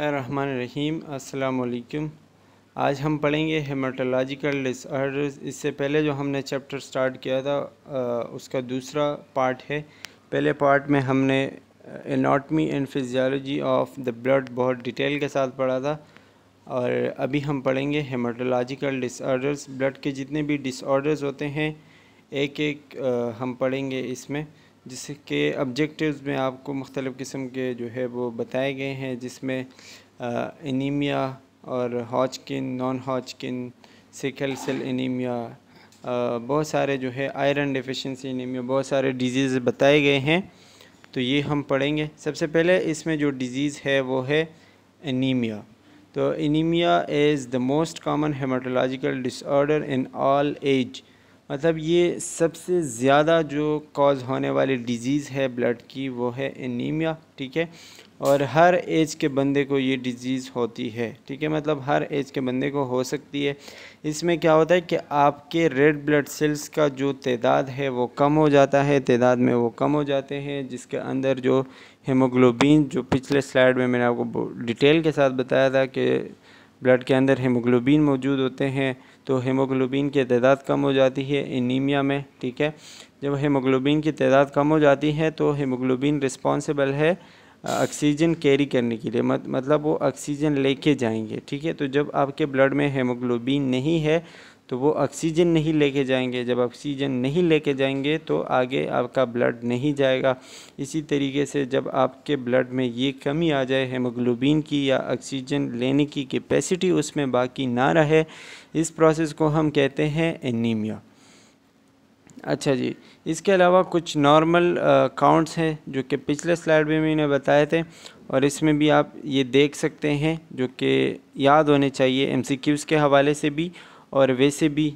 रहमान रहीम। अस्सलाम वालेकुम। आज हम पढ़ेंगे हेमाटोलॉजिकल डिसऑर्डर्स। इससे पहले जो हमने चैप्टर स्टार्ट किया था उसका दूसरा पार्ट है। पहले पार्ट में हमने anatomy and physiology of the blood बहुत डिटेल के साथ पढ़ा था और अभी हम पढ़ेंगे हेमाटोलॉजिकल डिसऑर्डर्स। ब्लड के जितने भी डिसऑर्डर्स होते हैं एक एक हम पढ़ेंगे इसमें, जिसके ऑब्जेक्टिव्स में आपको मुख्तलिफ़ किस्म के जो है वो बताए गए हैं, जिसमें एनीमिया और Hodgkin, non Hodgkin, sickle cell anaemia, बहुत सारे जो है आयरन डिफिशिएंसी एनीमिया, बहुत सारे डिजीज़ बताए गए हैं। तो ये हम पढ़ेंगे। सबसे पहले इसमें जो डिज़ीज़ है वो है एनीमिया। तो anaemia is the most common haematological disorder in all age, मतलब ये सबसे ज़्यादा जो कॉज होने वाली डिज़ीज़ है ब्लड की वो है एनीमिया। ठीक है, और हर एज के बंदे को ये डिज़ीज़ होती है। ठीक है, मतलब हर एज के बंदे को हो सकती है। इसमें क्या होता है कि आपके रेड ब्लड सेल्स का जो तादाद है वो कम हो जाता है, तादाद में वो कम हो जाते हैं, जिसके अंदर जो हीमोग्लोबिन, जो पिछले स्लाइड में मैंने आपको डिटेल के साथ बताया था कि ब्लड के अंदर हीमोग्लोबिन मौजूद होते हैं, तो हीमोग्लोबिन की तादाद कम हो जाती है एनीमिया में। ठीक है, जब हीमोग्लोबिन की तादाद कम हो जाती है तो हीमोग्लोबिन रिस्पॉन्सिबल है ऑक्सीजन कैरी करने के लिए, मतलब वो ऑक्सीजन लेके जाएंगे। ठीक है, तो जब आपके ब्लड में हीमोग्लोबिन नहीं है तो वो ऑक्सीजन नहीं लेके जाएंगे, जब ऑक्सीजन नहीं लेके जाएंगे तो आगे आपका ब्लड नहीं जाएगा। इसी तरीके से जब आपके ब्लड में ये कमी आ जाए हेमोग्लोबिन की या ऑक्सीजन लेने की कैपेसिटी उसमें बाकी ना रहे, इस प्रोसेस को हम कहते हैं एनीमिया। अच्छा जी, इसके अलावा कुछ नॉर्मल काउंट्स हैं जो कि पिछले स्लाइड में मैंने बताए थे और इसमें भी आप ये देख सकते हैं, जो कि याद होने चाहिए एमसीक्यूज़ के हवाले से भी और वैसे भी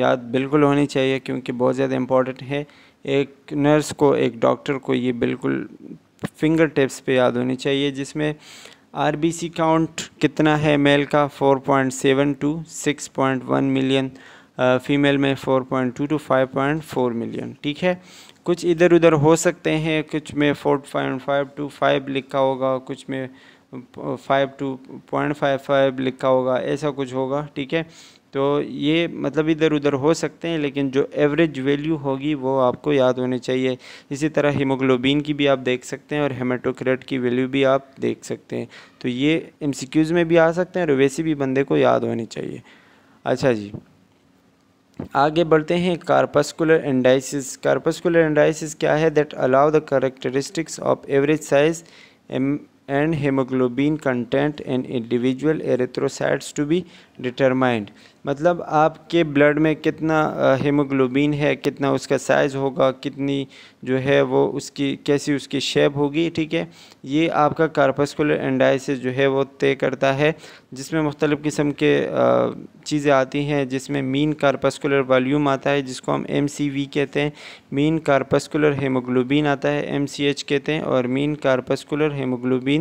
याद बिल्कुल होनी चाहिए क्योंकि बहुत ज़्यादा इम्पॉर्टेंट है। एक नर्स को, एक डॉक्टर को ये बिल्कुल फिंगर टिप्स पे याद होनी चाहिए, जिसमें आरबीसी काउंट कितना है मेल का 4.7 टू 6.1 मिलियन, फ़ीमेल में 4.2 टू 5.4 मिलियन। ठीक है, कुछ इधर उधर हो सकते हैं, कुछ में 4.5 टू 5 लिखा होगा, कुछ में 5 टू 0.55 लिखा होगा, ऐसा कुछ होगा। ठीक है, तो ये मतलब इधर उधर हो सकते हैं, लेकिन जो एवरेज वैल्यू होगी वो आपको याद होनी चाहिए। इसी तरह हीमोग्लोबिन की भी आप देख सकते हैं और हेमाटोक्रेट की वैल्यू भी आप देख सकते हैं। तो ये एमसीक्यूज़ में भी आ सकते हैं और वैसे भी बंदे को याद होनी चाहिए। अच्छा जी, आगे बढ़ते हैं। कार्पस्कुलर एंडाइसिस। कार्पस्कुलर एंडाइसिस क्या है? That allow the characteristics of average size and hemoglobin content in individual erythrocytes to be determined, मतलब आपके ब्लड में कितना हीमोग्लोबिन है, कितना उसका साइज़ होगा, कितनी जो है वो उसकी कैसी उसकी शेप होगी। ठीक है, ये आपका कार्पस्कुलर एंडाइसिस जो है वो तय करता है, जिसमें मुख्तलिफ़ किस्म के चीज़ें आती हैं, जिसमें मीन कार्पस्कुलर वॉल्यूम आता है जिसको हम एमसीवी कहते हैं, मीन कार्पस्कुलर हीमोग्लोबिन आता है एमसीएच कहते हैं, और मीन कार्पस्कुलर हीमोग्लोबिन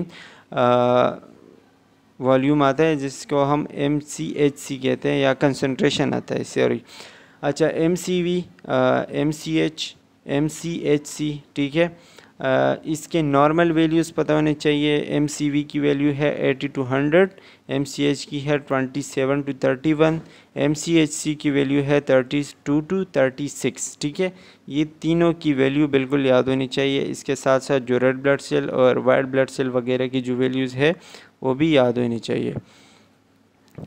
वॉल्यूम आता है जिसको हम एमसीएचसी कहते हैं या कंसंट्रेशन आता है, सॉरी। अच्छा, एमसीवी, एमसीएच, एमसीएचसी। ठीक है, इसके नॉर्मल वैल्यूज़ पता होने चाहिए। एमसीवी की वैल्यू है 80 टू 100, एमसीएच की है 27 टू 31, एमसीएचसी की वैल्यू है 32 टू 36। ठीक है, ये तीनों की वैल्यू बिल्कुल याद होनी चाहिए। इसके साथ साथ जो रेड ब्लड सेल और वाइट ब्लड सेल वगैरह की जो वैल्यूज़ है वो भी याद होनी चाहिए।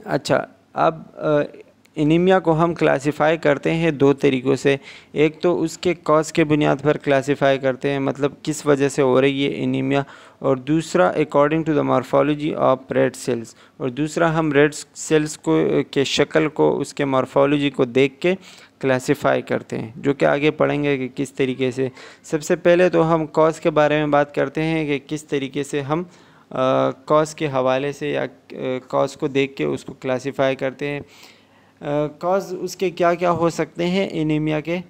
अच्छा, अब एनीमिया को हम क्लासिफ़ाई करते हैं दो तरीक़ों से। एक तो उसके कॉज के बुनियाद पर क्लासिफ़ाई करते हैं, मतलब किस वजह से हो रही है एनीमिया, और दूसरा according to the morphology of red cells, और दूसरा हम रेड सेल्स को के शक्ल को, उसके मॉर्फोलॉजी को देख के क्लासिफ़ाई करते हैं, जो कि आगे पढ़ेंगे कि किस तरीके से। सबसे पहले तो हम कॉज के बारे में बात करते हैं कि किस तरीके से हम कॉज के हवाले से या कॉज को देख के उसको क्लासिफ़ाई करते हैं। कॉज उसके क्या क्या हो सकते हैं एनीमिया के,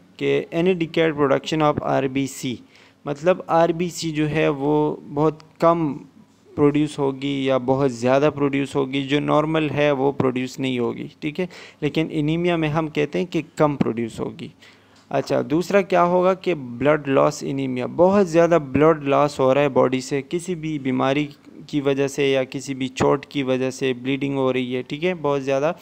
any decade production of RBC, मतलब आरबीसी जो है वो बहुत कम प्रोड्यूस होगी या बहुत ज़्यादा प्रोड्यूस होगी, जो नॉर्मल है वो प्रोड्यूस नहीं होगी। ठीक है, लेकिन एनीमिया में हम कहते हैं कि कम प्रोड्यूस होगी। अच्छा, दूसरा क्या होगा कि ब्लड लॉस एनीमिया, बहुत ज़्यादा ब्लड लॉस हो रहा है बॉडी से, किसी भी बीमारी की वजह से या किसी भी चोट की वजह से ब्लीडिंग हो रही है, ठीक है, बहुत ज़्यादा,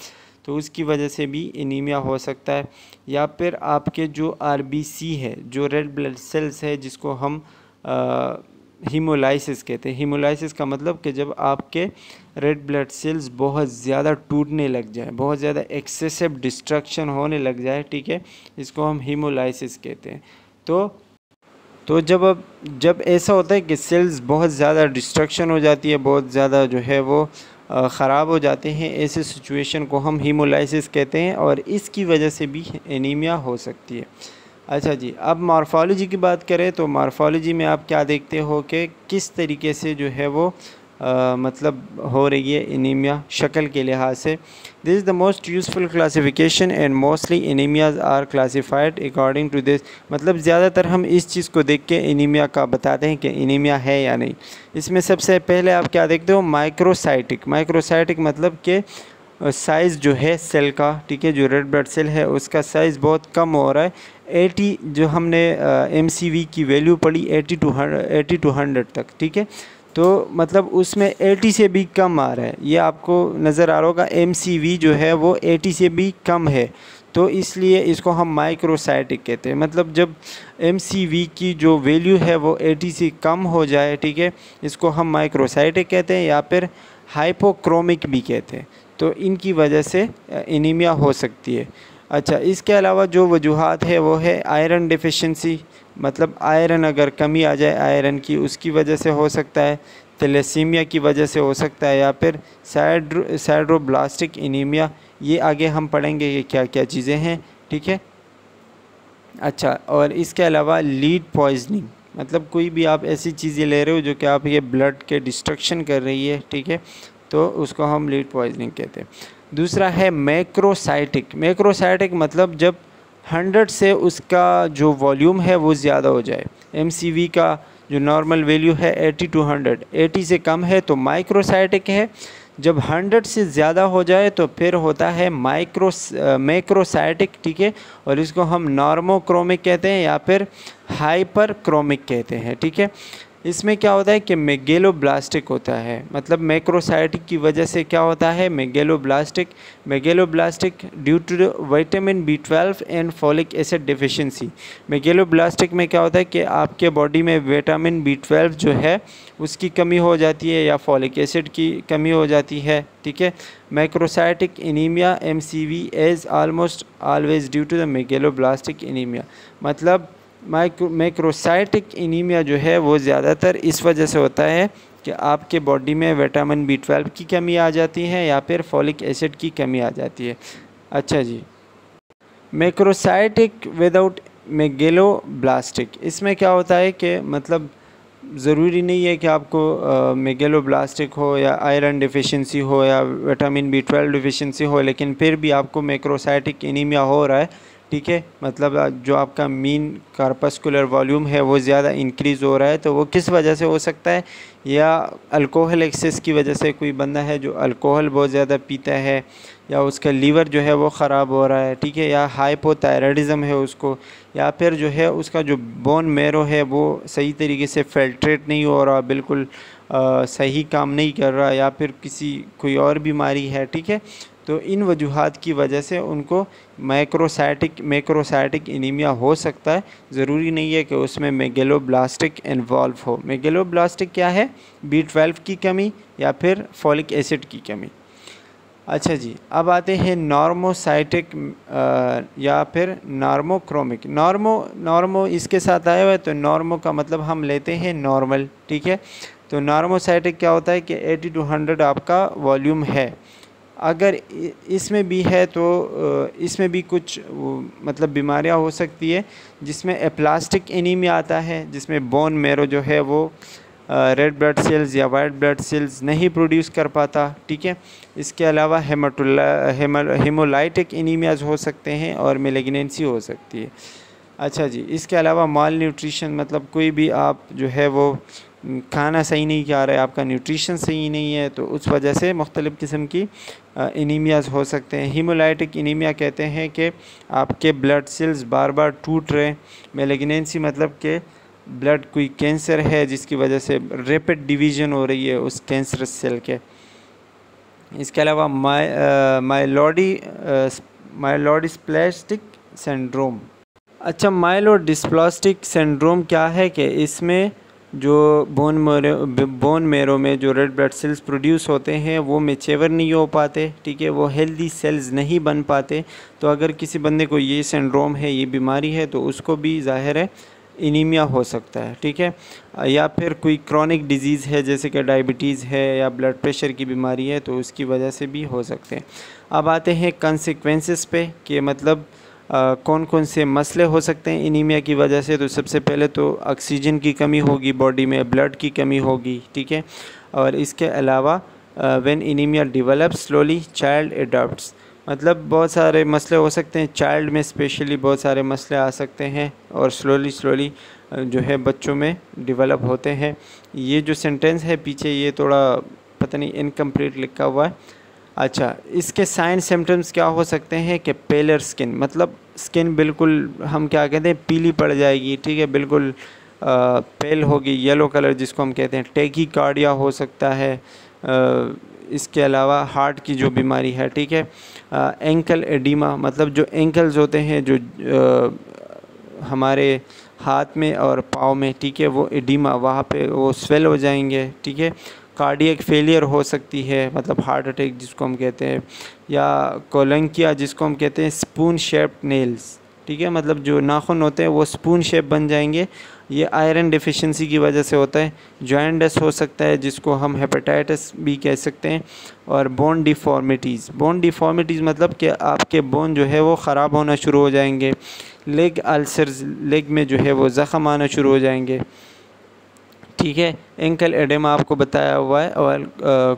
तो उसकी वजह से भी एनीमिया हो सकता है। या फिर आपके जो आरबीसी है, जो रेड ब्लड सेल्स है, जिसको हम हीमोलाइसिस कहते हैं। हीमोलाइसिस का मतलब कि जब आपके रेड ब्लड सेल्स बहुत ज़्यादा टूटने लग जाए, बहुत ज़्यादा एक्सेसिव डिस्ट्रक्शन होने लग जाए, ठीक है, इसको हम हीमोलाइसिस कहते हैं। तो जब ऐसा होता है कि सेल्स बहुत ज़्यादा डिस्ट्रक्शन हो जाती है, बहुत ज़्यादा जो है वो ख़राब हो जाते हैं, ऐसे सिचुएशन को हम हीमोलाइसिस कहते हैं और इसकी वजह से भी एनीमिया हो सकती है। अच्छा जी, अब मॉर्फोलॉजी की बात करें तो मॉर्फोलॉजी में आप क्या देखते हो कि किस तरीके से जो है वो मतलब हो रही है एनीमिया शक्ल के लिहाज से। This is the most useful classification and mostly anaemias are classified according to this. मतलब ज़्यादातर हम इस चीज़ को देख के एनीमिया का बताते हैं कि एनीमिया है या नहीं। इसमें सबसे पहले आप क्या देखते हो, माइक्रोसाइटिक। माइक्रोसाइटिक मतलब कि साइज़ जो है सेल का, ठीक है, जो रेड ब्लड सेल है उसका साइज़ बहुत कम हो रहा है। 80 जो हमने एमसीवी की वैल्यू पड़ी 80 to 100 तक, ठीक है, तो मतलब उसमें 80 से भी कम आ रहा है। ये आपको नज़र आ रहा होगा एमसीवी जो है वो 80 से भी कम है, तो इसलिए इसको हम माइक्रोसाइटिक कहते हैं। मतलब जब एमसीवी की जो वैल्यू है वो 80 से कम हो जाए, ठीक है, इसको हम माइक्रोसाइटिक कहते हैं या फिर हाइपोक्रोमिक भी कहते हैं, तो इनकी वजह से एनीमिया हो सकती है। अच्छा, इसके अलावा जो वजूहात है वो है आयरन डिफिशिएंसी, मतलब आयरन अगर कमी आ जाए आयरन की, उसकी वजह से हो सकता है, थैलेसीमिया की वजह से हो सकता है, या फिर साइड्रोब्लास्टिक एनीमिया। ये आगे हम पढ़ेंगे कि क्या क्या चीज़ें हैं, ठीक है। अच्छा, और इसके अलावा लीड पॉइजनिंग, मतलब कोई भी आप ऐसी चीज़ें ले रहे हो जो कि आप ये ब्लड के डिस्ट्रक्शन कर रही है, ठीक है, तो उसको हम लीड पॉइजनिंग कहते हैं। दूसरा है मैक्रोसाइटिक। मैक्रोसाइटिक मतलब जब 100 से उसका जो वॉल्यूम है वो ज़्यादा हो जाए, एमसीवी का जो नॉर्मल वैल्यू है 80 टू 100, 80 से कम है तो माइक्रोसाइटिक है। जब 100 से ज़्यादा हो जाए तो फिर होता है मैक्रोसाइटिक, ठीक है, और इसको हम नॉर्मोक्रोमिक कहते हैं या फिर हाइपरक्रोमिक कहते हैं, ठीक है। इसमें क्या होता है कि मेगेलोब्लास्टिक होता है, मतलब मैक्रोसाइटिक की वजह से क्या होता है मेगेलोब्लास्टिक ड्यू टू विटामिन बी12 and folic acid deficiency. Megaloblastic में क्या होता है कि आपके बॉडी में विटामिन बी12 जो है उसकी कमी हो जाती है या फॉलिक एसिड की कमी हो जाती है, ठीक है। Microcytic anaemia MCV is almost always due to the megaloblastic anaemia. मतलब मैक्रोसाइटिक एनीमिया जो है वो ज़्यादातर इस वजह से होता है कि आपके बॉडी में विटामिन बी12 की कमी आ जाती है या फिर फॉलिक एसिड की कमी आ जाती है। अच्छा जी, मैक्रोसाइटिक विदाउट मेगेलोब्लास्टिक, इसमें क्या होता है कि मतलब ज़रूरी नहीं है कि आपको मेगेलोब्लास्टिक हो या आयरन डिफिशिएंसी हो या विटामिन बी12 डिफिशिएंसी हो, लेकिन फिर भी आपको मैक्रोसाइटिक एनीमिया हो रहा है, ठीक है, मतलब जो आपका मीन कार्पस्कुलर वॉल्यूम है वो ज़्यादा इंक्रीज़ हो रहा है। तो वो किस वजह से हो सकता है, या अल्कोहल एक्सेस की वजह से, कोई बंदा है जो अल्कोहल बहुत ज़्यादा पीता है या उसका लीवर जो है वो ख़राब हो रहा है, ठीक है, या हाइपोथायराइडिज़म है उसको, या फिर जो है उसका जो बोन मेरो है वो सही तरीके से फिल्ट्रेट नहीं हो रहा, बिल्कुल सही काम नहीं कर रहा, या फिर कोई और बीमारी है, ठीक है, तो इन वजूहात की वजह से उनको मैक्रोसाइटिक एनीमिया हो सकता है। ज़रूरी नहीं है कि उसमें मेगेलोब्लास्टिक इन्वॉल्व हो। मेगेलोब्लास्टिक क्या है, बी12 की कमी या फिर फॉलिक एसिड की कमी। अच्छा जी, अब आते हैं नॉर्मोसाइटिक या फिर नॉर्मोक्रोमिक। नॉर्मो इसके साथ आया हुआ है, तो नॉर्मो का मतलब हम लेते हैं नॉर्मल, ठीक है, तो नॉर्मोसाइटिक क्या होता है कि 80 टू 100 आपका वॉल्यूम है, अगर इसमें भी है तो इसमें भी कुछ मतलब बीमारियां हो सकती है, जिसमें एप्लास्टिक एनीमिया आता है, जिसमें बोन मेरो जो है वो रेड ब्लड सेल्स या वाइट ब्लड सेल्स नहीं प्रोड्यूस कर पाता, ठीक है। इसके अलावा हेमोलाइटिक एनीमियाज हो सकते हैं और मेलिग्नेंसी हो सकती है। अच्छा जी, इसके अलावा माल न्यूट्रिशन, मतलब कोई भी आप जो है वो खाना सही नहीं खा रहा है, आपका न्यूट्रिशन सही नहीं है, तो उस वजह से मुख्तलिफ़ किस्म की एनीमियाज हो सकते हैं। हीमोलाइटिक एनीमिया कहते हैं कि आपके ब्लड सेल्स बार बार टूट रहे हैं। मेलिग्नेंसी मतलब कि ब्लड कोई कैंसर है जिसकी वजह से रैपिड डिवीजन हो रही है उस कैंसरस सेल के। इसके अलावा मायलोइड डिस्प्लास्टिक सिंड्रोम। अच्छा, मायलोइड डिस्प्लास्टिक सिंड्रोम क्या है कि इसमें जो बोन मेरो में जो रेड ब्लड सेल्स प्रोड्यूस होते हैं वो मेच्योर नहीं हो पाते, ठीक है, वो हेल्दी सेल्स नहीं बन पाते। तो अगर किसी बंदे को ये सिंड्रोम है, ये बीमारी है, तो उसको भी ज़ाहिर है एनीमिया हो सकता है, ठीक है। या फिर कोई क्रॉनिक डिजीज़ है जैसे कि डायबिटीज़ है या ब्लड प्रेशर की बीमारी है तो उसकी वजह से भी हो सकते हैं। अब आते हैं कंसिक्वेंसेस पे कि मतलब कौन कौन से मसले हो सकते हैं एनीमिया की वजह से। तो सबसे पहले तो ऑक्सीजन की कमी होगी बॉडी में, ब्लड की कमी होगी, ठीक है। और इसके अलावा when anaemia develop slowly child adopts, मतलब बहुत सारे मसले हो सकते हैं चाइल्ड में, स्पेशली बहुत सारे मसले आ सकते हैं और स्लोली जो है बच्चों में डेवलप होते हैं। ये जो सेंटेंस है पीछे ये थोड़ा पता नहीं इनकम्प्लीट लिखा हुआ है। अच्छा, इसके साइन सिम्टम्स क्या हो सकते हैं कि पेलर स्किन, मतलब स्किन बिल्कुल हम क्या कहते हैं पीली पड़ जाएगी, ठीक है, बिल्कुल पेल होगी, येलो कलर जिसको हम कहते हैं। टैकीकार्डिया हो सकता है। इसके अलावा हार्ट की जो बीमारी है, ठीक है, एंकल एडिमा, मतलब जो एंकल्स होते हैं जो हमारे हाथ में और पाँव में, ठीक है, वो एडिमा वहाँ पे वो स्वेल हो जाएंगे, ठीक है। कार्डियक फेलियर हो सकती है, मतलब हार्ट अटैक जिसको हम कहते हैं, या कोलंकिया जिसको हम कहते हैं स्पून शेप्ड नेल्स, ठीक है, मतलब जो नाखून होते हैं वो स्पून शेप बन जाएंगे। ये आयरन डिफिशिएंसी की वजह से होता है। जॉइंटस हो सकता है जिसको हम हेपेटाइटिस भी कह सकते हैं। और बोन डिफॉर्मिटीज़ मतलब कि आपके बोन जो है वो ख़राब होना शुरू हो जाएंगे। लेग अल्सर्स, लेग में जो है वो ज़ख़म आना शुरू हो जाएंगे, ठीक है। एंकल एडेमा आपको बताया हुआ है। और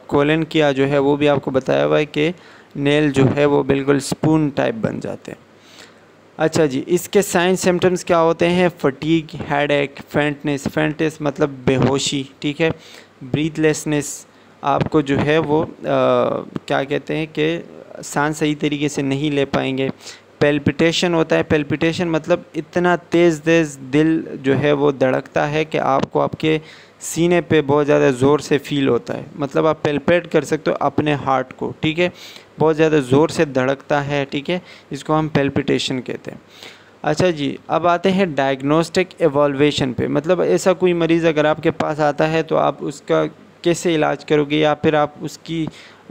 कोलंकिया जो है वो भी आपको बताया हुआ है कि नेल जो है वो बिल्कुल स्पून टाइप बन जाते हैं। अच्छा जी, इसके साइन सिम्टम्स क्या होते हैं? फटीग, हेडेक, फेंटनेस मतलब बेहोशी, ठीक है, ब्रीथलेसनेस, आपको जो है वो क्या कहते हैं कि सांस सही तरीके से नहीं ले पाएंगे। पेल्पिटेशन होता है। पेल्पिटेशन मतलब इतना तेज़ दिल जो है वो धड़कता है कि आपको आपके सीने पे बहुत ज़्यादा ज़ोर से फील होता है, मतलब आप पेल्पेट कर सकते हो अपने हार्ट को, ठीक है, बहुत ज़्यादा ज़ोर से धड़कता है, ठीक है, इसको हम पेल्पिटेशन कहते हैं। अच्छा जी, अब आते हैं डायग्नोस्टिक एवोल्वेशन पे, मतलब ऐसा कोई मरीज़ अगर आपके पास आता है तो आप उसका कैसे इलाज करोगे या फिर आप उसकी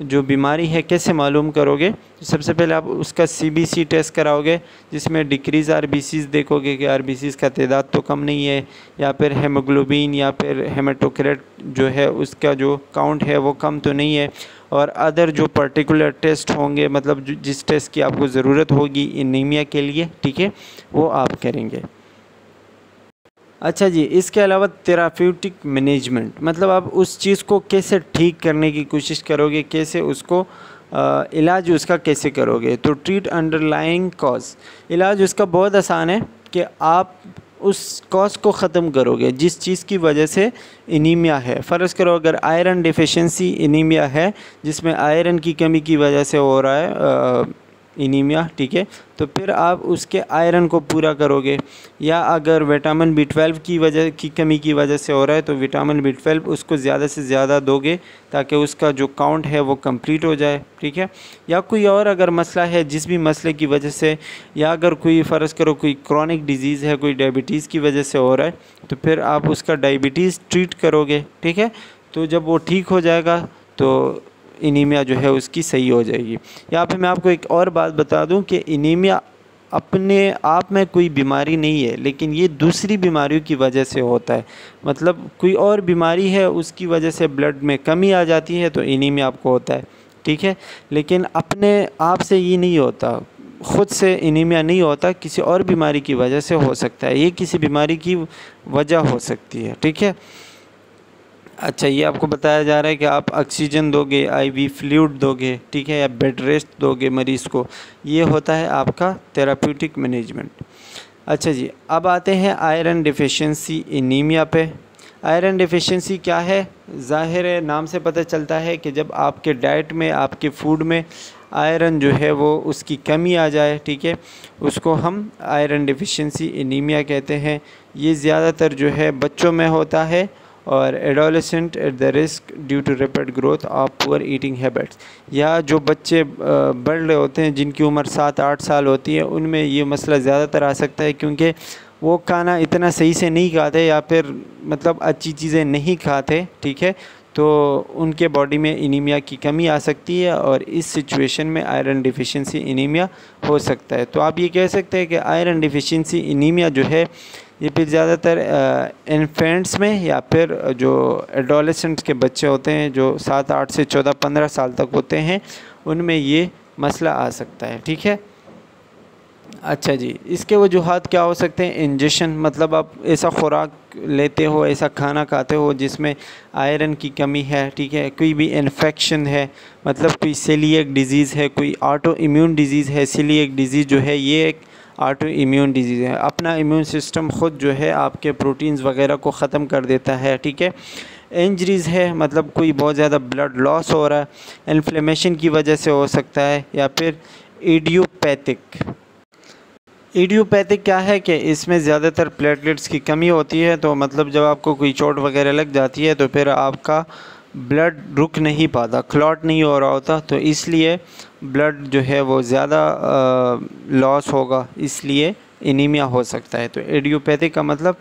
जो बीमारी है कैसे मालूम करोगे? सबसे पहले आप उसका CBC टेस्ट कराओगे जिसमें डिक्रीज़ RBCs देखोगे कि RBCs का तादाद तो कम नहीं है, या फिर हीमोग्लोबिन या फिर हेमाटोक्रेट जो है उसका जो काउंट है वो कम तो नहीं है। और अदर जो पर्टिकुलर टेस्ट होंगे, मतलब जिस टेस्ट की आपको ज़रूरत होगी एनीमिया के लिए, ठीक है, वो आप करेंगे। अच्छा जी, इसके अलावा थेराप्यूटिक मैनेजमेंट, मतलब आप उस चीज़ को कैसे ठीक करने की कोशिश करोगे, कैसे उसको इलाज उसका कैसे करोगे। तो ट्रीट अंडरलाइंग कॉज, इलाज उसका बहुत आसान है कि आप उस कॉज को ख़त्म करोगे जिस चीज़ की वजह से एनीमिया है। फ़र्ज़ करो अगर आयरन डिफिशिएंसी एनीमिया है जिसमें आयरन की कमी की वजह से हो रहा है एनीमिया, ठीक है, तो फिर आप उसके आयरन को पूरा करोगे। या अगर विटामिन B12 की कमी की वजह से हो रहा है तो विटामिन B12 उसको ज़्यादा से ज़्यादा दोगे ताकि उसका जो काउंट है वो कंप्लीट हो जाए, ठीक है। या कोई और अगर मसला है जिस भी मसले की वजह से, या अगर कोई फ़र्ज़ करो कोई क्रॉनिक डिजीज़ है, कोई डायबिटीज़ की वजह से हो रहा है तो फिर आप उसका डायबिटीज़ ट्रीट करोगे, ठीक है। तो जब वो ठीक हो जाएगा तो एनीमिया जो है उसकी सही हो जाएगी। यहाँ पे मैं आपको एक और बात बता दूं कि एनीमिया अपने आप में कोई बीमारी नहीं है, लेकिन ये दूसरी बीमारियों की वजह से होता है, मतलब कोई और बीमारी है उसकी वजह से ब्लड में कमी आ जाती है तो एनीमिया आपको होता है, ठीक है, लेकिन अपने आप से ये नहीं होता, ख़ुद से एनीमिया नहीं होता, किसी और बीमारी की वजह से हो सकता है, ये किसी बीमारी की वजह हो सकती है, ठीक है। अच्छा, ये आपको बताया जा रहा है कि आप ऑक्सीजन दोगे, IV फ्लूइड दोगे, ठीक है, या बेड रेस्ट दोगे मरीज़ को, ये होता है आपका थेराप्यूटिक मैनेजमेंट। अच्छा जी, अब आते हैं आयरन डिफिशिएंसी एनीमिया पे। आयरन डिफिशिएंसी क्या है? ज़ाहिर है नाम से पता चलता है कि जब आपके डाइट में, आपके फूड में आयरन जो है वो उसकी कमी आ जाए, ठीक है, उसको हम आयरन डिफिशिएंसी एनीमिया कहते हैं। ये ज़्यादातर जो है बच्चों में होता है और adolescent at the risk due to rapid growth of poor eating habits, या जो बच्चे बढ़ रहे होते हैं जिनकी उम्र 7-8 साल होती है उनमें ये मसला ज़्यादातर आ सकता है, क्योंकि वो खाना इतना सही से नहीं खाते या फिर मतलब अच्छी चीज़ें नहीं खाते, ठीक है, तो उनके बॉडी में एनीमिया की कमी आ सकती है और इस सिचुएशन में आयरन डिफिशिएंसी एनीमिया हो सकता है। तो आप ये कह सकते हैं कि आयरन डिफिशिएंसी एनीमिया जो है ये फिर ज़्यादातर इन्फेंट्स में या फिर जो एडोलेसेंट्स के बच्चे होते हैं जो 7-8 से 14-15 साल तक होते हैं उनमें ये मसला आ सकता है, ठीक है। अच्छा जी, इसके वजूहात क्या हो सकते हैं? इंजेक्शन, मतलब आप ऐसा ख़ुराक लेते हो, ऐसा खाना खाते हो जिसमें आयरन की कमी है, ठीक है, कोई भी इन्फेक्शन है, मतलब कोई सीलिएक डिज़ीज़ है, कोई ऑटो इम्यून डिज़ीज़ है। सीलिएक डिज़ीज़ जो है ये एक ऑटो इम्यून डिज़ीज़ है, अपना इम्यून सिस्टम ख़ुद जो है आपके प्रोटीन्स वगैरह को ख़त्म कर देता है, ठीक है। इंजरीज़ है, मतलब कोई बहुत ज़्यादा ब्लड लॉस हो रहा है, इन्फ्लेमेशन की वजह से हो सकता है, या फिर एडियोपैथिक। एडियोपैथिक क्या है कि इसमें ज़्यादातर प्लेटलेट्स की कमी होती है, तो मतलब जब आपको कोई चोट वगैरह लग जाती है तो फिर आपका ब्लड रुक नहीं पाता, क्लॉट नहीं हो रहा होता, तो इसलिए ब्लड जो है वो ज़्यादा लॉस होगा, इसलिए एनीमिया हो सकता है। तो एडियोपैथिक का मतलब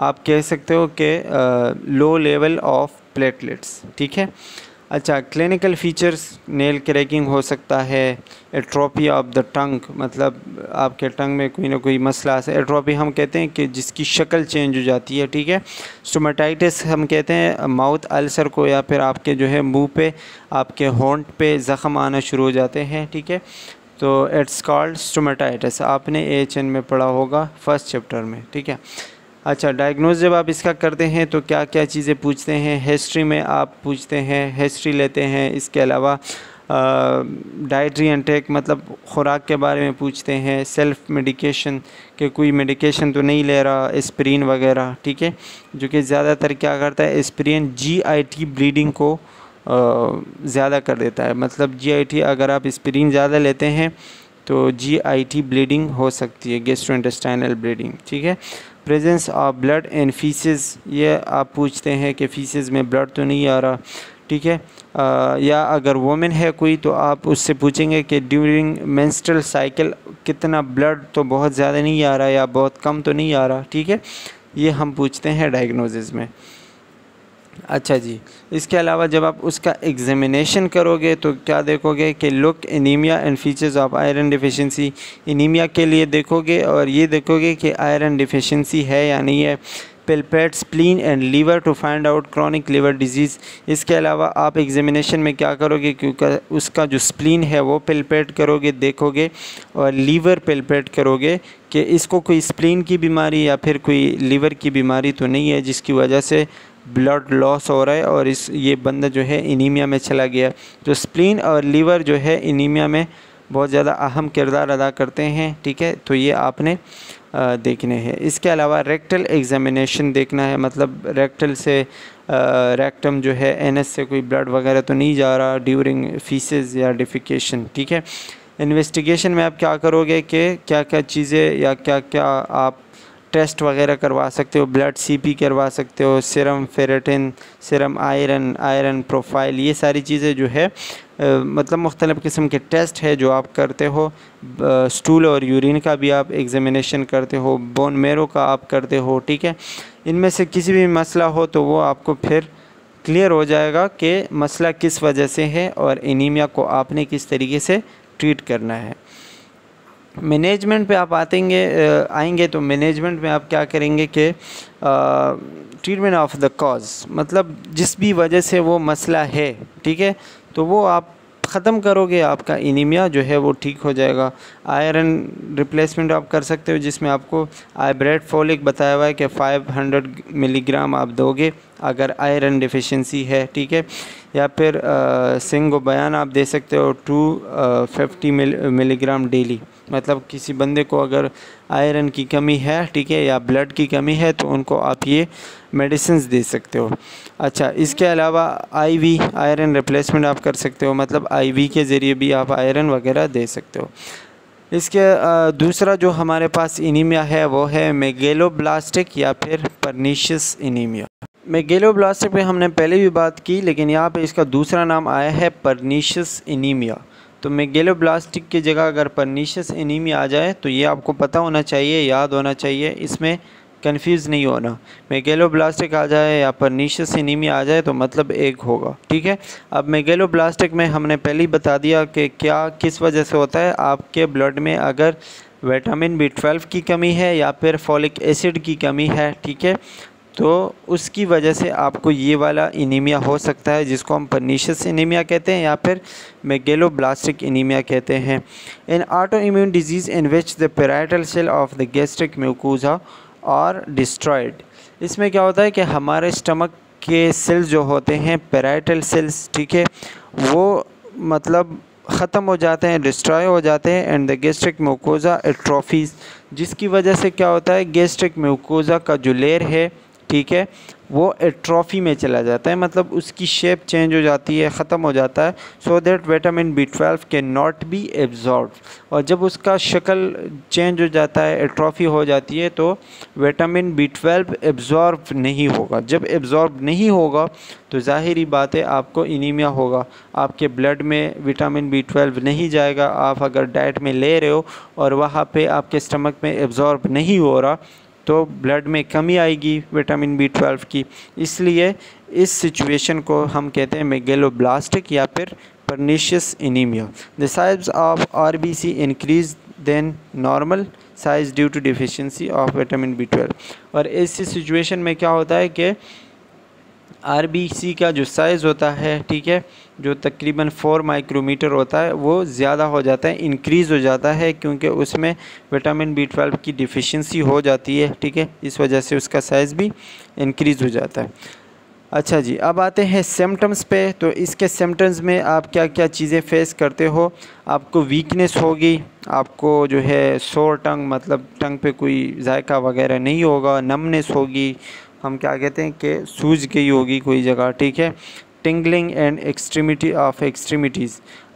आप कह सकते हो कि लो लेवल ऑफ प्लेटलेट्स, ठीक है। अच्छा, क्लिनिकल फीचर्स, नेल क्रैकिंग हो सकता है, एट्रोपी ऑफ द टंग, मतलब आपके टंग में कोई ना कोई मसला है, एट्रोपी हम कहते हैं कि जिसकी शक्ल चेंज हो जाती है, ठीक है। स्टोमैटाइटिस हम कहते हैं माउथ अल्सर को, या फिर आपके जो है मुंह पे, आपके होंठ पे ज़ख़म आना शुरू हो जाते हैं, ठीक है, तो इट्स कॉल्ड स्टोमैटाइटिस, आपने AHN में पढ़ा होगा फर्स्ट चैप्टर में, ठीक है। अच्छा, डायग्नोज जब आप इसका करते हैं तो क्या क्या चीज़ें पूछते हैं? हिस्ट्री में आप पूछते हैं, हिस्ट्री लेते हैं, इसके अलावा डाइटरी इंटेक, मतलब ख़ुराक के बारे में पूछते हैं, सेल्फ़ मेडिकेशन, कि कोई मेडिकेशन तो नहीं ले रहा, एस्पिरिन वगैरह, ठीक है, जो कि ज़्यादातर क्या करता है, एस्पिरिन GIT ब्लीडिंग को ज़्यादा कर देता है, मतलब GIT अगर आप एस्पिरिन ज़्यादा लेते हैं तो GIT ब्लीडिंग हो सकती है, गैस्ट्रोइंटेस्टाइनल ब्लीडिंग, ठीक है। Presence of blood in faeces, ये आप पूछते हैं कि फीसेस में ब्लड तो नहीं आ रहा, ठीक है, या अगर वोमेन है कोई तो आप उससे पूछेंगे कि ड्यूरिंग मेंस्ट्रुअल साइकिल कितना ब्लड तो बहुत ज़्यादा नहीं आ रहा या बहुत कम तो नहीं आ रहा, ठीक है, ये हम पूछते हैं डायग्नोसिस में। अच्छा जी, इसके अलावा जब आप उसका एग्जामिनेशन करोगे तो क्या देखोगे कि look anaemia and features of iron deficiency anaemia के लिए देखोगे और ये देखोगे कि आयरन डिफिशिएंसी है या नहीं है। Palpate, spleen and liver to find out chronic liver disease, इसके अलावा आप एग्जामिनेशन में क्या करोगे, क्योंकि उसका जो स्प्लीन है वो पिलपेट करोगे, देखोगे, और लीवर पिलपेट करोगे कि इसको कोई स्प्लीन की बीमारी या फिर कोई लीवर की बीमारी तो नहीं है जिसकी वजह से ब्लड लॉस हो रहा है और इस ये बंदा जो है एनीमिया में चला गया। तो स्प्लीन और लीवर जो है एनीमिया में बहुत ज़्यादा अहम किरदार अदा करते हैं, ठीक है, तो ये आपने देखने हैं। इसके अलावा रेक्टल एग्जामिनेशन देखना है, मतलब रेक्टल से रेक्टम जो है एनएस से कोई ब्लड वगैरह तो नहीं जा रहा ड्यूरिंग फीसेस या डिफिकेशन, ठीक है। इन्वेस्टिगेशन में आप क्या करोगे कि क्या क्या चीज़ें या क्या क्या आप टेस्ट वगैरह करवा सकते हो, ब्लड CP करवा सकते हो, serum ferritin, serum iron, iron profile, ये सारी चीज़ें जो है मतलब मुख्तलिफ़ किस्म के टेस्ट है जो आप करते हो। स्टूल और यूरिन का भी आप एग्जामिनेशन करते हो, बोन मेरो का आप करते हो, ठीक है। इनमें से किसी भी मसला हो तो वो आपको फिर क्लियर हो जाएगा कि मसला किस वजह से है और एनीमिया को आपने किस तरीके से ट्रीट करना है। मैनेजमेंट पे आप आएंगे तो मैनेजमेंट में आप क्या करेंगे कि ट्रीटमेंट ऑफ द कॉज, मतलब जिस भी वजह से वो मसला है, ठीक है, तो वो आप ख़त्म करोगे, आपका एनीमिया जो है वो ठीक हो जाएगा। आयरन रिप्लेसमेंट आप कर सकते हो, जिसमें आपको आइब्रेट फॉलिक बताया हुआ है कि 500 मिलीग्राम आप दोगे अगर आयरन डिफिशिएंसी है, ठीक है, या फिर सिंगोबयान आप दे सकते हो 250 मिलीग्राम डेली, मतलब किसी बंदे को अगर आयरन की कमी है, ठीक है, या ब्लड की कमी है तो उनको आप ये मेडिसिन दे सकते हो। अच्छा, इसके अलावा आईवी आयरन रिप्लेसमेंट आप कर सकते हो, मतलब आईवी के ज़रिए भी आप आयरन वगैरह दे सकते हो। इसके दूसरा जो हमारे पास एनीमिया है वो है मेगेलोब्लास्टिक या फिर पर्नीशस एनीमिया। मेगेलोब्लास्टिक पे हमने पहले भी बात की, लेकिन यहाँ पे इसका दूसरा नाम आया है पर्नीशस एनीमिया। तो मेगेलोब्लास्टिक की जगह अगर पर्नीशस एनीमिया आ जाए तो ये आपको पता होना चाहिए, याद होना चाहिए, इसमें कन्फ्यूज़ नहीं होना। मेगेलोब्लास्टिक आ जाए या पर्नीशस एनीमिया आ जाए तो मतलब एक होगा, ठीक है। अब मेगेलोब्लास्टिक में हमने पहले ही बता दिया कि क्या किस वजह से होता है। आपके ब्लड में अगर विटामिन बी12 की कमी है या फिर फॉलिक एसिड की कमी है, ठीक है, तो उसकी वजह से आपको ये वाला एनीमिया हो सकता है जिसको हम पर्नीशस एनीमिया कहते हैं या फिर मेगेलोब्लास्टिक एनीमिया कहते हैं। An auto immune disease in which the parietal cell of the gastric mucosa और डिस्ट्रॉयड। इसमें क्या होता है कि हमारे स्टमक के सेल्स जो होते हैं पेराइटल सेल्स, ठीक है, वो मतलब ख़त्म हो जाते हैं, डिस्ट्रॉय हो जाते हैं। And the gastric mucosa atrophies, जिसकी वजह से क्या होता है गैस्ट्रिक म्यूकोसा का जो लेयर है, ठीक है, वो एट्रोफी में चला जाता है, मतलब उसकी शेप चेंज हो जाती है, ख़त्म हो जाता है। सो दैट विटामिन बी12 कैन नॉट बी एब्जॉर्ब। और जब उसका शक्ल चेंज हो जाता है, एट्रोफी हो जाती है, तो विटामिन बी12 एब्जॉर्ब नहीं होगा। जब एब्जॉर्ब नहीं होगा तो ज़ाहिरी बात है आपको एनीमिया होगा। आपके ब्लड में विटामिन बी12 नहीं जाएगा। आप अगर डाइट में ले रहे हो और वहाँ पर आपके स्टमक में एब्जॉर्ब नहीं हो रहा तो ब्लड में कमी आएगी विटामिन बी12 की। इसलिए इस सिचुएशन को हम कहते हैं मेगेलोब्लास्टिक या फिर pernicious anaemia. The size of RBC increase than normal size due to deficiency of vitamin बी12। और ऐसी सिचुएशन में क्या होता है कि आरबीसी का जो साइज़ होता है, ठीक है, जो तकरीबन 4 माइक्रोमीटर होता है, वो ज़्यादा हो जाता है, इंक्रीज़ हो जाता है, क्योंकि उसमें विटामिन बी12 की डिफिशिएंसी हो जाती है, ठीक है, इस वजह से उसका साइज़ भी इंक्रीज़ हो जाता है। अच्छा जी, अब आते हैं सिम्टम्स पे। तो इसके सिम्टम्स में आप क्या क्या चीज़ें फेस करते हो। आपको वीकनेस होगी, आपको जो है सोर टंग, मतलब टंग पे कोई जायका वगैरह नहीं होगा। नमनेस होगी, हम क्या कहते हैं कि सूज गई होगी कोई जगह, ठीक है। Tingling and extremity of extremities,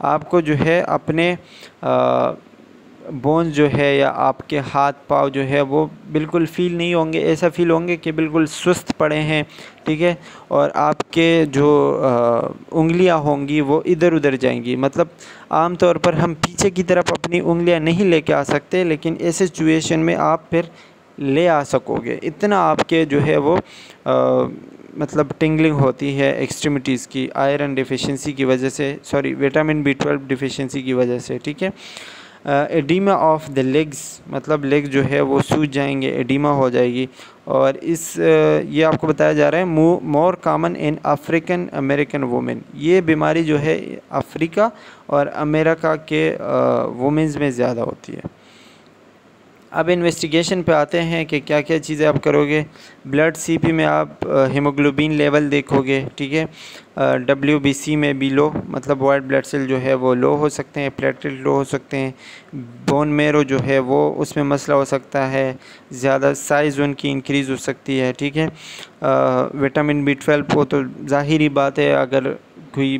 आपको जो है अपने बोन्स जो है या आपके हाथ पाँव जो है वो बिल्कुल फ़ील नहीं होंगे, ऐसा फ़ील होंगे कि बिल्कुल सुस्त पड़े हैं, ठीक है। और आपके जो उंगलियां होंगी वो इधर उधर जाएंगी, मतलब आम तौर पर हम पीछे की तरफ अपनी उंगलियां नहीं लेके आ सकते, लेकिन ऐसे सिचुएशन में आप फिर ले आ सकोगे, इतना आपके जो है वो मतलब टिंगलिंग होती है एक्सट्रीमिटीज़ की, आयरन डिफिशिएंसी की वजह से, सॉरी विटामिन बी12 डिफिशिएंसी की वजह से, ठीक है। एडिमा ऑफ द लेग्स, मतलब लेग जो है वो सूज जाएंगे, एडिमा हो जाएगी। और इस ये आपको बताया जा रहा है more common in African American women. ये बीमारी जो है अफ्रीका और अमेरिका के वुमेंस में ज़्यादा होती है। अब इन्वेस्टिगेशन पे आते हैं कि क्या क्या चीज़ें आप करोगे। ब्लड सीपी में आप हीमोग्लोबिन लेवल देखोगे, ठीक है। डब्ल्यूबीसी में भी लो, मतलब वाइट ब्लड सेल जो है वो लो हो सकते हैं, प्लेटलेट लो हो सकते हैं। बोन मेरो जो है वो उसमें मसला हो सकता है, ज़्यादा साइज़ उनकी इंक्रीज़ हो सकती है, ठीक है। विटामिन बी12 को तो ज़ाहिरी बात है अगर कोई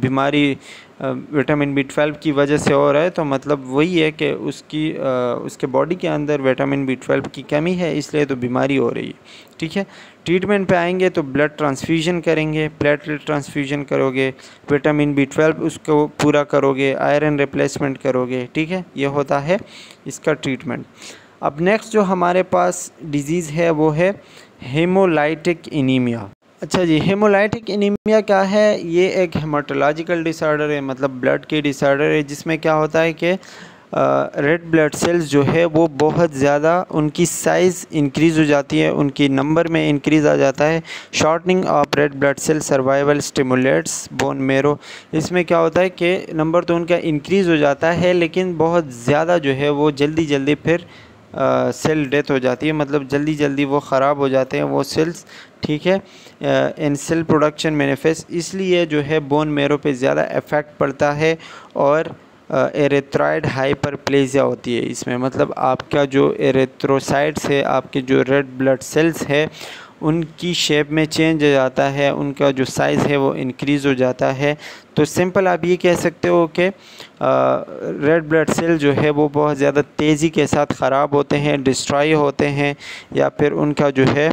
बीमारी विटामिन बी12 की वजह से हो रहा है तो मतलब वही है कि उसके बॉडी के अंदर विटामिन बी12 की कमी है, इसलिए तो बीमारी हो रही है, ठीक है। ट्रीटमेंट पे आएंगे तो ब्लड ट्रांसफ्यूजन करेंगे, प्लेटलेट ट्रांसफ्यूजन करोगे, विटामिन बी12 उसको पूरा करोगे, आयरन रिप्लेसमेंट करोगे, ठीक है, ये होता है इसका ट्रीटमेंट। अब नेक्स्ट जो हमारे पास डिज़ीज़ है वो है हेमोलाइटिक एनीमिया। अच्छा जी, हेमोलाइटिक एनीमिया क्या है। ये एक हेमाटोलॉजिकल डिसऑर्डर है, मतलब ब्लड के डिसऑर्डर है, जिसमें क्या होता है कि रेड ब्लड सेल्स जो है वो बहुत ज़्यादा उनकी साइज़ इंक्रीज़ हो जाती है, उनकी नंबर में इंक्रीज़ आ जाता है। Shortening of red blood cell survival stimulates bone marrow. इसमें क्या होता है कि नंबर तो उनका इंक्रीज़ हो जाता है, लेकिन बहुत ज़्यादा जो है वो जल्दी जल्दी फिर सेल डेथ हो जाती है, मतलब जल्दी जल्दी वो ख़राब हो जाते हैं वो सेल्स, ठीक है। इन सेल प्रोडक्शन मैनिफेस्ट, इसलिए जो है बोन मेरो पे ज़्यादा इफ़ेक्ट पड़ता है और एरेथ्रॉइड हाइपरप्लेजिया होती है इसमें, मतलब आपका जो एरेथ्रोसाइट्स है, आपके जो रेड ब्लड सेल्स है, उनकी शेप में चेंज हो जाता है, उनका जो साइज़ है वो इंक्रीज़ हो जाता है। तो सिंपल आप ये कह सकते हो कि रेड ब्लड सेल जो है वो बहुत ज़्यादा तेज़ी के साथ ख़राब होते हैं, डिस्ट्रॉय होते हैं, या फिर उनका जो है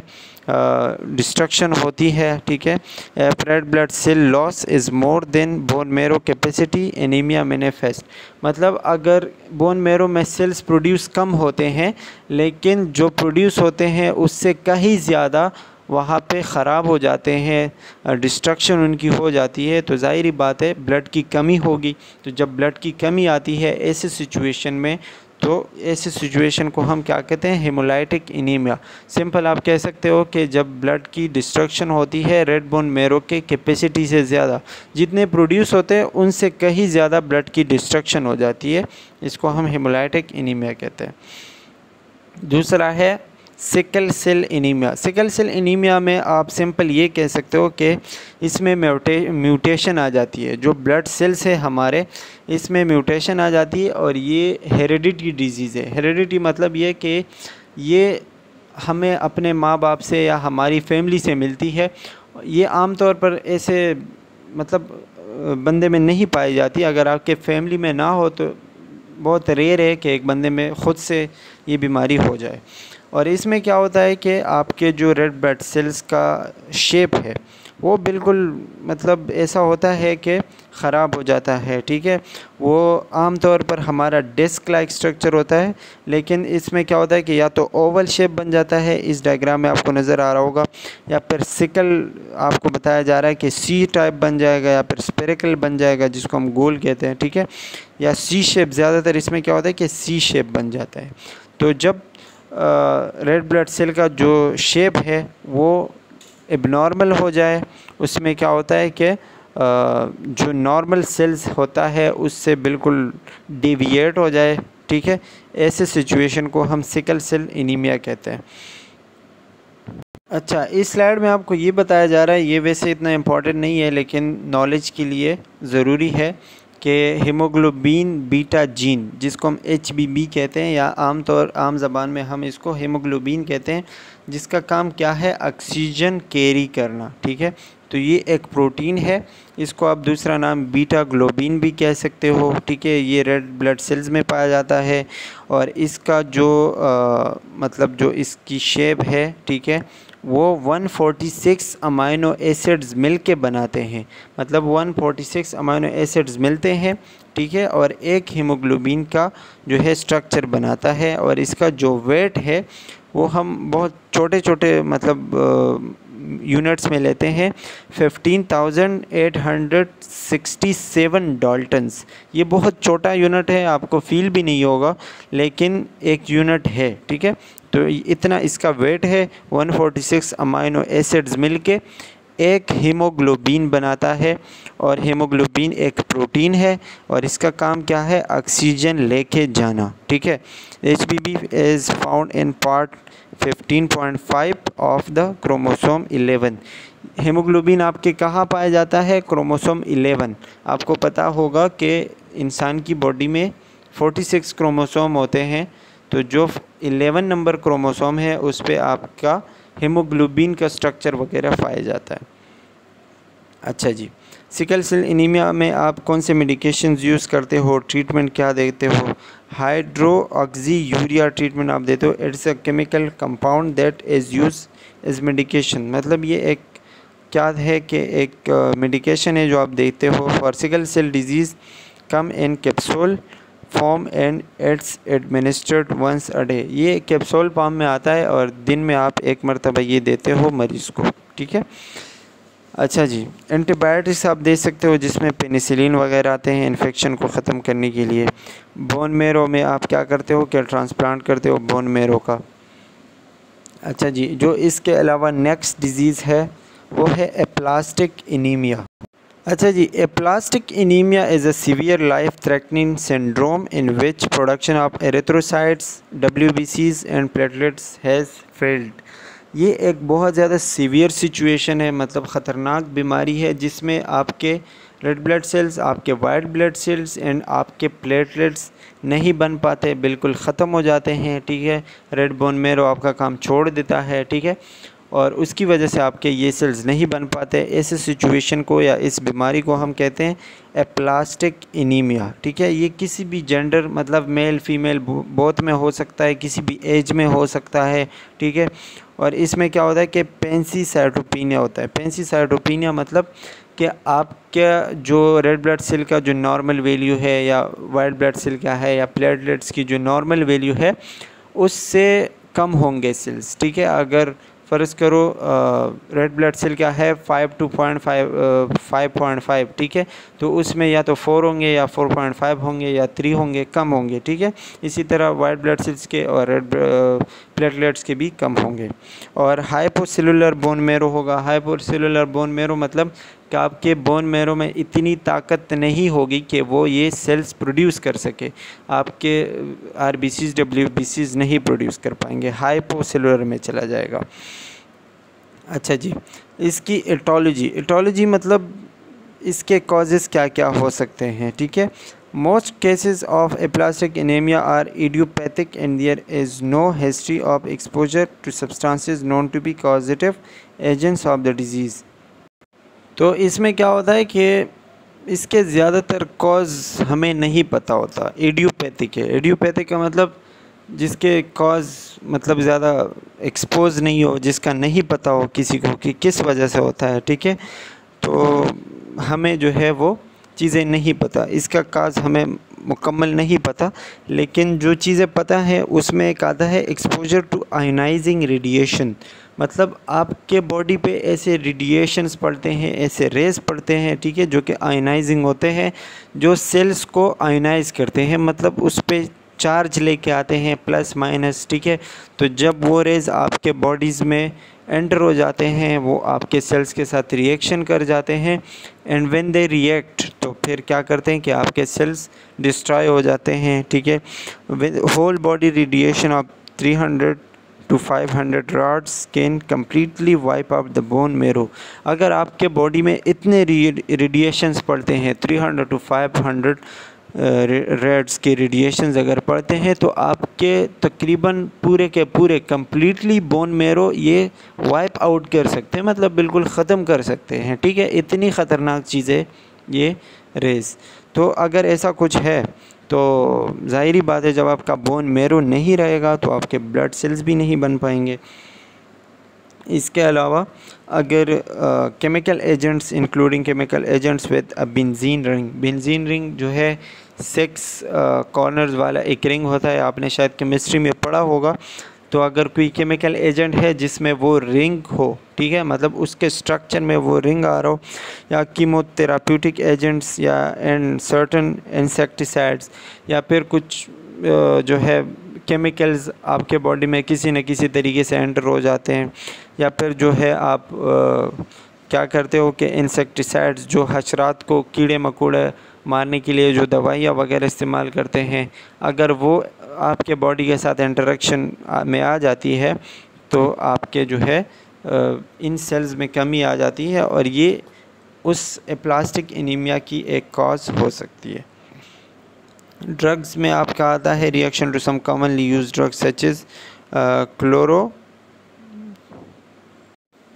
डिस्ट्रक्शन होती है। ठीक है, red blood cell loss is more than bone marrow capacity anaemia manifest, मतलब अगर बोन मेरो में सेल्स प्रोड्यूस कम होते हैं, लेकिन जो प्रोड्यूस होते हैं उससे कहीं ज़्यादा वहाँ पे ख़राब हो जाते हैं, डिस्ट्रक्शन उनकी हो जाती है, तो ज़ाहिरी बात है ब्लड की कमी होगी। तो जब ब्लड की कमी आती है ऐसे सिचुएशन में, तो ऐसे सिचुएशन को हम क्या कहते हैं, हेमोलाइटिक एनीमिया। सिंपल आप कह सकते हो कि जब ब्लड की डिस्ट्रक्शन होती है रेड बोन मेरो के कैपेसिटी से ज़्यादा, जितने प्रोड्यूस होते हैं उनसे कहीं ज़्यादा ब्लड की डिस्ट्रक्शन हो जाती है, इसको हम हेमोलाइटिक एनीमिया कहते हैं। दूसरा है sickle cell anaemia. Sickle cell anaemia में आप सिंपल ये कह सकते हो कि इसमें म्यूटेशन आ जाती है, जो ब्लड सेल्स है हमारे, इसमें म्यूटेशन आ जाती है, और ये हेरिडिटी डिजीज़ है। हेरिडिटी मतलब ये कि ये हमें अपने माँ बाप से या हमारी फैमिली से मिलती है। ये आम तौर पर ऐसे मतलब बंदे में नहीं पाई जाती, अगर आपके फैमिली में ना हो तो बहुत रेयर है कि एक बंदे में ख़ुद से ये बीमारी हो जाए। और इसमें क्या होता है कि आपके जो रेड ब्लड सेल्स का शेप है वो बिल्कुल मतलब ऐसा होता है कि ख़राब हो जाता है। ठीक है, वो आम तौर पर हमारा डिस्क लाइक स्ट्रक्चर होता है, लेकिन इसमें क्या होता है कि या तो ओवल शेप बन जाता है, इस डायग्राम में आपको नज़र आ रहा होगा, या फिर सिकल आपको बताया जा रहा है कि सी टाइप बन जाएगा, या फिर स्पेरिकल बन जाएगा जिसको हम गोल कहते हैं। ठीक है, या सी शेप, ज़्यादातर इसमें क्या होता है कि सी शेप बन जाता है। तो जब रेड ब्लड सेल का जो शेप है वो एबनॉर्मल हो जाए, उसमें क्या होता है कि जो नॉर्मल सेल्स होता है उससे बिल्कुल डेविएट हो जाए। ठीक है, ऐसे सिचुएशन को हम सिकल सेल एनीमिया कहते हैं। अच्छा, इस स्लाइड में आपको ये बताया जा रहा है, ये वैसे इतना इम्पॉर्टेंट नहीं है लेकिन नॉलेज के लिए ज़रूरी है, कि हीमोग्लोबिन बीटा जीन जिसको हम HBB कहते हैं, या आम ज़बान में हम इसको हीमोग्लोबिन कहते हैं, जिसका काम क्या है, ऑक्सीजन कैरी करना। ठीक है, तो ये एक प्रोटीन है, इसको आप दूसरा नाम बीटा ग्लोबिन भी कह सकते हो। ठीक है, ये रेड ब्लड सेल्स में पाया जाता है, और इसका जो मतलब जो इसकी शेप है, ठीक है, वो 146 अमाइनो एसिड्स मिलके बनाते हैं, मतलब 146 अमाइनो एसिड्स मिलते हैं। ठीक है, और एक हीमोग्लोबिन का जो है स्ट्रक्चर बनाता है, और इसका जो वेट है वो हम बहुत छोटे छोटे मतलब यूनिट्स में लेते हैं, 15,867 डाल्टन्स। ये बहुत छोटा यूनिट है, आपको फील भी नहीं होगा, लेकिन एक यूनिट है। ठीक है, तो इतना इसका वेट है। 146 अमाइनो एसिड्स मिलके एक हीमोग्लोबिन बनाता है, और हीमोग्लोबिन एक प्रोटीन है, और इसका काम क्या है, ऑक्सीजन लेके जाना। ठीक है, HBB is found in part 15.5 of the chromosome 11। Haemoglobin आपके कहाँ पाया जाता है, क्रोमोसोम 11। आपको पता होगा कि इंसान की बॉडी में 46 क्रोमोसोम होते हैं, तो जो 11 नंबर क्रोमोसोम है उस पर आपका हीमोग्लोबिन का स्ट्रक्चर वगैरह पाया जाता है। अच्छा जी, सिकल सेल एनीमिया में आप कौन से मेडिकेशन यूज़ करते हो, ट्रीटमेंट क्या देते हो? हाइड्रोऑक्सी यूरिया ट्रीटमेंट आप देते हो। It's a chemical compound that is use as medication, मतलब ये एक क्या है कि एक मेडिकेशन है जो आप देते हो for sickle cell disease, come in capsule form and it's administered once a day. ये कैप्सूल फॉर्म में आता है और दिन में आप एक मरतबा ये देते हो मरीज़ को। ठीक है, अच्छा जी, एंटीबायोटिक्स आप दे सकते हो जिसमें पेनिसिलिन वगैरह आते हैं इन्फेक्शन को ख़त्म करने के लिए। बोन मेरो में आप क्या करते हो, क्या ट्रांसप्लांट करते हो बोन मेरो का। अच्छा जी, जो इसके अलावा नेक्स्ट डिजीज़ है वो है एप्लास्टिक एनीमिया। अच्छा जी, aplastic anaemia is a severe life threatening syndrome in which production of erythrocytes, WBCs and platelets has failed. ये एक बहुत ज़्यादा सीवियर सिचुएशन है, मतलब ख़तरनाक बीमारी है, जिसमें आपके रेड ब्लड सेल्स, आपके वाइट ब्लड सेल्स एंड आपके प्लेटलेट्स नहीं बन पाते, बिल्कुल ख़त्म हो जाते हैं। ठीक है, रेड बोन मेरो आपका काम छोड़ देता है। ठीक है, और उसकी वजह से आपके ये सेल्स नहीं बन पाते। ऐसे सिचुएशन को या इस बीमारी को हम कहते हैं एप्लास्टिक एनीमिया। ठीक है, ये किसी भी जेंडर मतलब मेल फीमेल बोथ में हो सकता है, किसी भी एज में हो सकता है। ठीक है, और इसमें क्या होता है कि पेंसीसाइटोपिनिया होता है। पेंसीसाइटोपिनिया मतलब कि आपके जो रेड ब्लड सेल का जो नॉर्मल वैल्यू है या वाइट ब्लड सेल का है या प्लेटलेट्स की जो नॉर्मल वैल्यू है उससे कम होंगे सेल्स। ठीक है, अगर फ़र्ज़ करो रेड ब्लड सेल क्या है 5.5, ठीक है, तो उसमें या तो 4 होंगे या 4.5 होंगे या 3 होंगे, कम होंगे। ठीक है, इसी तरह वाइट ब्लड सेल्स के और रेड प्लेटलेट्स के भी कम होंगे। और हाइपोसेलुलर बोन मेरो होगा। हाइपोसेलुलर बोन मेरो मतलब कि आपके बोन मेरो में इतनी ताकत नहीं होगी कि वो ये सेल्स प्रोड्यूस कर सके, आपके आरबीसीज डब्ल्यूबीसीज नहीं प्रोड्यूस कर पाएंगे, हाइपोसेलुलर में चला जाएगा। अच्छा जी, इसकी एटोलॉजी, एटोलॉजी मतलब इसके कॉजेज़ क्या क्या हो सकते हैं। ठीक है, most cases of aplastic anaemia are idiopathic and there is no history of exposure to substances known to be causative agents of the disease. तो इसमें क्या होता है कि इसके ज़्यादातर कॉज हमें नहीं पता होता। एडियोपैथिक है, एडियोपैथिक का मतलब जिसके कॉज मतलब ज़्यादा एक्सपोज नहीं हो, जिसका नहीं पता हो किसी को कि किस वजह से होता है। ठीक है, तो हमें जो है वो चीज़ें नहीं पता, इसका काज हमें मुकम्मल नहीं पता, लेकिन जो चीज़ें पता है उसमें एक आता है एक्सपोजर टू आयोनाइजिंग रेडिएशन। मतलब आपके बॉडी पे ऐसे रेडिएशंस पड़ते हैं, ऐसे रेज पड़ते हैं, ठीक है, जो कि आयोनाइजिंग होते हैं, जो सेल्स को आयोनाइज करते हैं, मतलब उस पर चार्ज लेके आते हैं प्लस माइनस। ठीक है, तो जब वो रेज आपके बॉडीज़ में एंटर हो जाते हैं वो आपके सेल्स के साथ रिएक्शन कर जाते हैं, एंड व्हेन दे रिएक्ट तो फिर क्या करते हैं कि आपके सेल्स डिस्ट्रॉय हो जाते हैं। ठीक है, whole body radiation of 300 to 500 rads can completely wipe out the bone marrow. अगर आपके बॉडी में इतने रेडिएशंस पड़ते हैं 300 to 500 रेड्स के रेडिएशंस अगर पड़ते हैं तो आपके तकरीबन पूरे के पूरे कम्प्लीटली बोन मेरो ये वाइप आउट कर सकते हैं, मतलब बिल्कुल ख़त्म कर सकते हैं। ठीक है, इतनी ख़तरनाक चीज़ें ये रेज। तो अगर ऐसा कुछ है तो ज़ाहिरी बात है जब आपका बोन मेरो नहीं रहेगा तो आपके ब्लड सेल्स भी नहीं बन पाएंगे। इसके अलावा अगर chemical agents including chemical agents with a benzene ring. Benzene ring जो है 6 कॉर्नर्स वाला एक रिंग होता है, आपने शायद केमिस्ट्री में पढ़ा होगा। तो अगर कोई केमिकल एजेंट है जिसमें वो रिंग हो, ठीक है, मतलब उसके स्ट्रक्चर में वो रिंग आ रहा हो, या कीमोथेराप्यूटिक एजेंट्स या एंड सर्टन इंसेक्टिसाइड्स या फिर कुछ जो है केमिकल्स आपके बॉडी में किसी न किसी तरीके से एंटर हो जाते हैं, या फिर जो है आप क्या करते हो कि इंसेक्टिसाइड्स जो हशरात को कीड़े मकोड़े मारने के लिए जो दवाइयाँ वगैरह इस्तेमाल करते हैं, अगर वो आपके बॉडी के साथ इंटरेक्शन में आ जाती है तो आपके जो है इन सेल्स में कमी आ जाती है, और ये उस एप्लास्टिक एनीमिया की एक कॉज हो सकती है। ड्रग्स में आपका आता है reaction to some commonly use drugs such as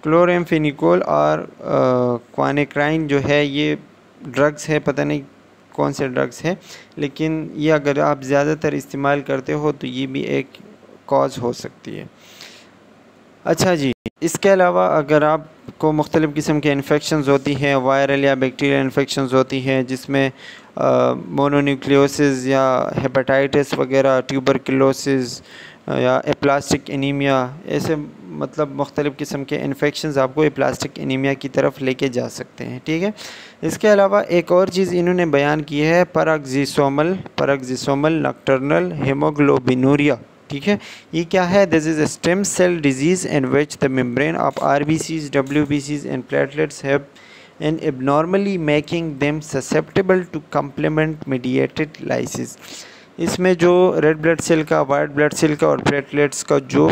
chloramphenicol और क्वानेक्राइन जो है, ये ड्रग्स है, पता नहीं कौन से ड्रग्स हैं, लेकिन ये अगर आप ज़्यादातर इस्तेमाल करते हो तो ये भी एक कॉज हो सकती है। अच्छा जी, इसके अलावा अगर आपको मुख्तलिफ़ किस्म के इन्फेक्शंस होती हैं, वायरल या बैक्टीरियल इन्फेक्शंस होती हैं, जिसमें मोनोन्यूक्लियोसिस या हेपेटाइटिस वगैरह, ट्यूबरकुलोसिस या एप्लास्टिक एनीमिया, ऐसे मतलब मुख्तलिफ़ किस्म के इन्फेक्शंस आपको एप्लास्टिक एनीमिया की तरफ लेके जा सकते हैं। ठीक है, इसके अलावा एक और चीज़ इन्होंने बयान की है पैराक्सिसोमल नॉक्टर्नल हीमोग्लोबिनुरिया। ठीक है, ये क्या है? This is a stem cell disease in which the membrane of RBCs डब्ल्यूबीसीज and platelets have and abnormally making them susceptible to complement mediated lysis. इसमें जो रेड ब्लड सेल का, वाइट ब्लड सेल का और प्लेटलेट्स का जो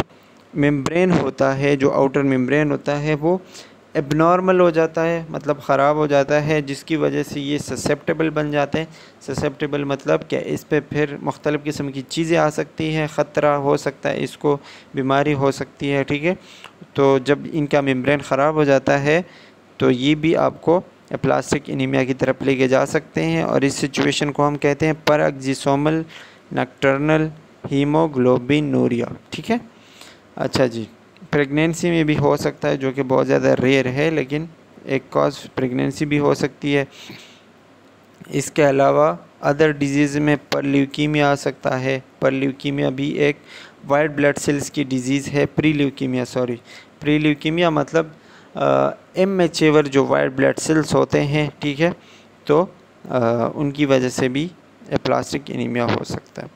membrane होता है, जो आउटर मेम्ब्रेन होता है, वो एबनॉर्मल हो जाता है, मतलब ख़राब हो जाता है, जिसकी वजह से ये ससेप्टेबल बन जाते हैं। ससेप्टेबल मतलब क्या, इस पर फिर मुख्तलिफ़ किस्म की चीज़ें आ सकती हैं, ख़तरा हो सकता है, इसको बीमारी हो सकती है, ठीक है। तो जब इनका मेम्ब्रेन ख़राब हो जाता है तो ये भी आपको एप्लास्टिक एनीमिया की तरफ लेके जा सकते हैं। और इस सिचुएशन को हम कहते हैं परएक्जिसोमल नॉकटर्नल हीमोग्लोबिनूरिया, ठीक है। अच्छा जी, प्रेगनेंसी में भी हो सकता है, जो कि बहुत ज़्यादा रेयर है, लेकिन एक कॉज प्रेगनेंसी भी हो सकती है। इसके अलावा अदर डिजीज़ में पर ल्यूकीमिया आ सकता है। पर ल्यूकीमिया भी एक वाइट ब्लड सेल्स की डिजीज़ है, pre leukaemia, sorry pre leukaemia मतलब इमैच्योर जो वाइट ब्लड सेल्स होते हैं, ठीक है, तो उनकी वजह से भी एप्लास्टिक एनीमिया हो सकता है।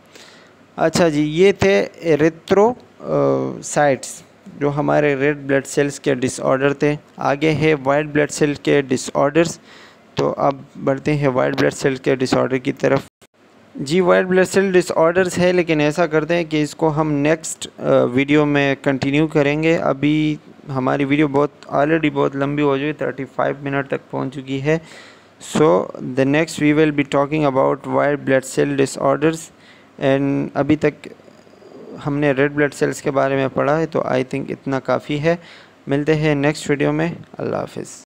अच्छा जी, ये थे एरिथ्रोसाइट्स जो हमारे रेड ब्लड सेल्स के डिसऑर्डर थे। आगे है वाइट ब्लड सेल के डिसऑर्डर्स। तो अब बढ़ते हैं वाइट ब्लड सेल के डिसऑर्डर की तरफ। जी, वाइट ब्लड सेल डिसऑर्डर्स है, लेकिन ऐसा करते हैं कि इसको हम नेक्स्ट वीडियो में कंटिन्यू करेंगे। अभी हमारी वीडियो ऑलरेडी बहुत लंबी हो चुकी, 35 मिनट तक पहुंच चुकी है। So the next we will be talking about white blood cell disorders. And अभी तक हमने रेड ब्लड सेल्स के बारे में पढ़ा है, तो आई थिंक इतना काफ़ी है। मिलते हैं नेक्स्ट वीडियो में। अल्लाह हाफिज़।